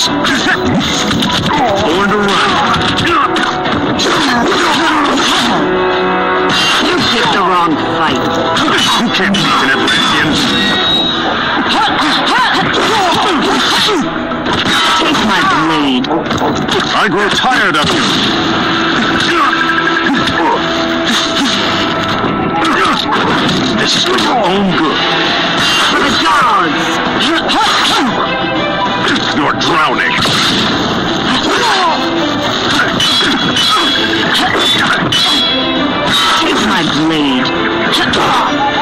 Born to run. You picked the wrong fight. Who can't beat an Atlantean? Take my blade. I grow tired of you. This is for your own good. For the gods! You're drowning! Take my blade!